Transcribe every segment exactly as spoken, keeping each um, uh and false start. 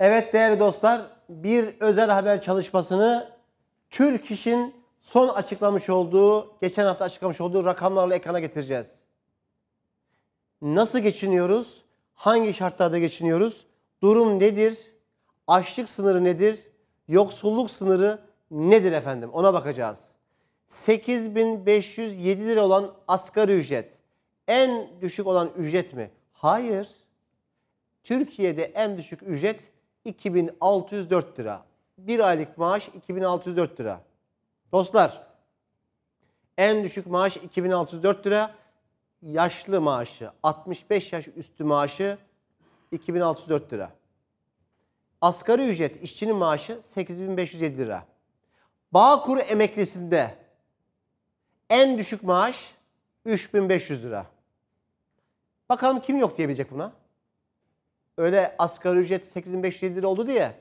Evet değerli dostlar, bir özel haber çalışmasını Türk İş'in son açıklamış olduğu, geçen hafta açıklamış olduğu rakamlarla ekrana getireceğiz. Nasıl geçiniyoruz? Hangi şartlarda geçiniyoruz? Durum nedir? Açlık sınırı nedir? Yoksulluk sınırı nedir efendim? Ona bakacağız. sekiz bin beş yüz yedi lira olan asgari ücret en düşük olan ücret mi? Hayır. Türkiye'de en düşük ücret iki bin altı yüz dört lira. Bir aylık maaş iki bin altı yüz dört lira. Dostlar, en düşük maaş iki bin altı yüz dört lira. Yaşlı maaşı, altmış beş yaş üstü maaşı iki bin altı yüz dört lira. Asgari ücret, işçinin maaşı sekiz bin beş yüz yedi lira. Bağkur emeklisinde en düşük maaş üç bin beş yüz lira. Bakalım kim yok diyebilecek buna? Öyle asgari ücret sekiz bin beş yüz yedi lira oldu diye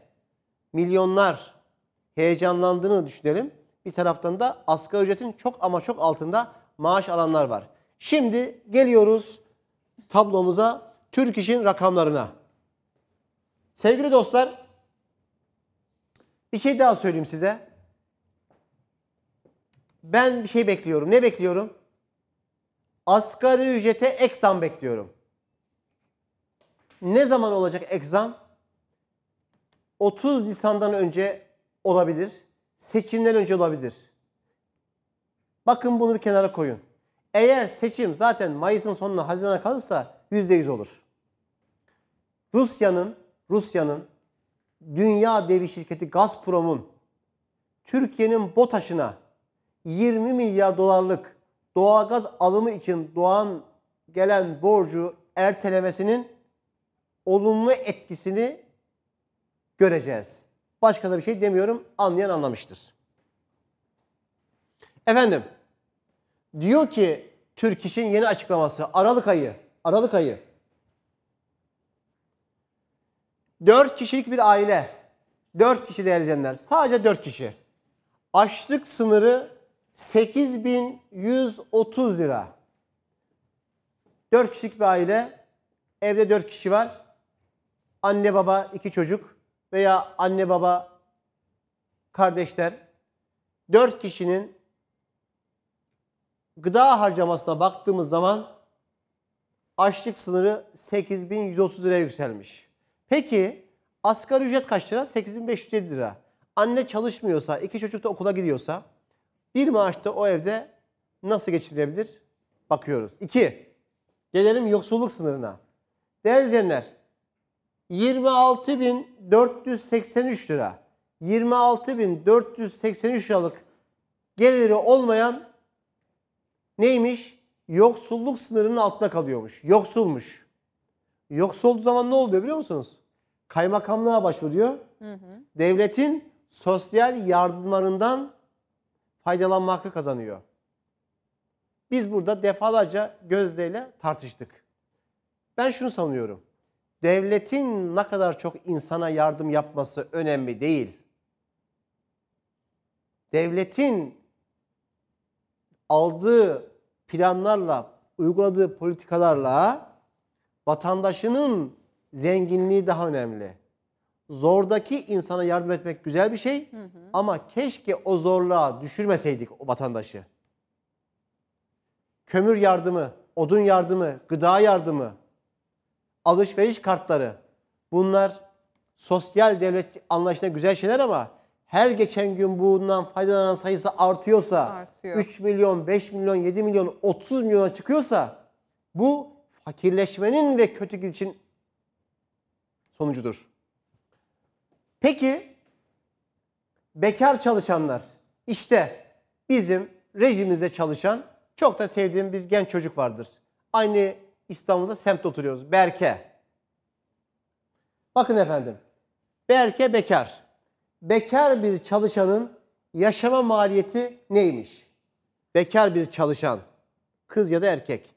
milyonlar heyecanlandığını düşünelim. Bir taraftan da asgari ücretin çok ama çok altında maaş alanlar var. Şimdi geliyoruz tablomuza, Türk İş'in rakamlarına. Sevgili dostlar, bir şey daha söyleyeyim size. Ben bir şey bekliyorum. Ne bekliyorum? Asgari ücrete ek zam bekliyorum. Ne zaman olacak ek zam? otuz Nisan'dan önce olabilir. Seçimden önce olabilir. Bakın bunu bir kenara koyun. Eğer seçim zaten Mayıs'ın sonuna, Haziran'a kalırsa yüzde yüz olur. Rusya'nın, Rusya'nın dünya devi şirketi Gazprom'un Türkiye'nin BOTAŞ'ına yirmi milyar dolarlık doğalgaz alımı için doğan gelen borcu ertelemesinin olumlu etkisini göreceğiz. Başka da bir şey demiyorum. Anlayan anlamıştır. Efendim, diyor ki Türk İş'in yeni açıklaması, Aralık ayı, Aralık ayı. dört kişilik bir aile, dört kişi değerli izleyenler, sadece dört kişi. Açlık sınırı sekiz bin yüz otuz lira. dört kişilik bir aile, evde dört kişi var. Anne baba iki çocuk veya anne baba kardeşler. dört kişinin gıda harcamasına baktığımız zaman açlık sınırı sekiz bin yüz otuz liraya yükselmiş. Peki asgari ücret kaç lira? sekiz bin beş yüz yedi lira. Anne çalışmıyorsa, iki çocuk da okula gidiyorsa bir maaşta o evde nasıl geçirilebilir? Bakıyoruz. İki, gelelim yoksulluk sınırına. Değerli izleyenler, yirmi altı bin dört yüz seksen üç lira. yirmi altı bin dört yüz seksen üç liralık geliri olmayan neymiş? Yoksulluk sınırının altına kalıyormuş. Yoksulmuş. Yoksul olduğu zaman ne oluyor biliyor musunuz? Kaymakamlığa başvuruyor. Hı hı. Devletin sosyal yardımlarından faydalanma hakkı kazanıyor. Biz burada defalarca Gözde ile tartıştık. Ben şunu savunuyorum. Devletin ne kadar çok insana yardım yapması önemli değil. Devletin aldığı planlarla, uyguladığı politikalarla vatandaşının zenginliği daha önemli. Zordaki insana yardım etmek güzel bir şey, hı hı, ama keşke o zorluğa düşürmeseydik o vatandaşı. Kömür yardımı, odun yardımı, gıda yardımı, alışveriş kartları, bunlar sosyal devlet anlayışına güzel şeyler ama her geçen gün bundan faydalanan sayısı artıyorsa, artıyor. üç milyon, beş milyon, yedi milyon, otuz milyona çıkıyorsa bu fakirleşmenin ve kötü gidişin sonucudur. Peki bekar çalışanlar, işte bizim rejimizde çalışan çok da sevdiğim bir genç çocuk vardır. Aynı İstanbul'da semtte oturuyoruz. Berke. Bakın efendim. Berke bekar. Bekar bir çalışanın yaşama maliyeti neymiş? Bekar bir çalışan, kız ya da erkek,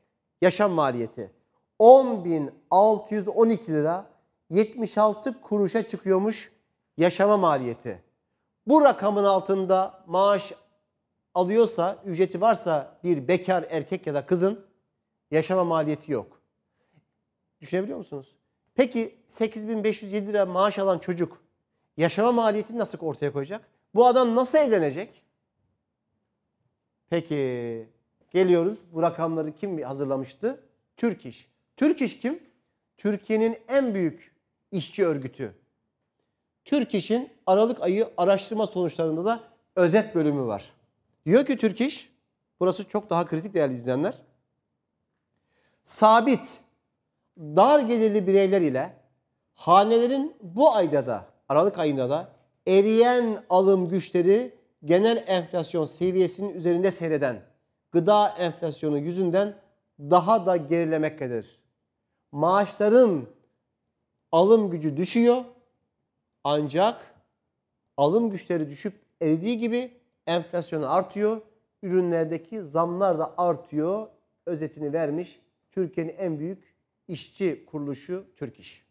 yaşam maliyeti on bin altı yüz on iki lira yetmiş altı kuruşa çıkıyormuş yaşama maliyeti. Bu rakamın altında maaş alıyorsa, ücreti varsa bir bekar erkek ya da kızın yaşama maliyeti yok. Düşünebiliyor musunuz? Peki sekiz bin beş yüz yedi lira maaş alan çocuk yaşama maliyetini nasıl ortaya koyacak? Bu adam nasıl evlenecek? Peki geliyoruz, bu rakamları kim hazırlamıştı? Türk İş. Türk İş kim? Türkiye'nin en büyük işçi örgütü. Türk İş'in Aralık ayı araştırma sonuçlarında da özet bölümü var. Diyor ki Türk İş, burası çok daha kritik değerli izleyenler. Sabit, dar gelirli bireyler ile hanelerin bu ayda da, Aralık ayında da eriyen alım güçleri genel enflasyon seviyesinin üzerinde seyreden gıda enflasyonu yüzünden daha da gerilemektedir. Maaşların alım gücü düşüyor ancak alım güçleri düşüp eridiği gibi enflasyon artıyor. Ürünlerdeki zamlar da artıyor. Özetini vermiş Türkiye'nin en büyük işçi kuruluşu Türk İş.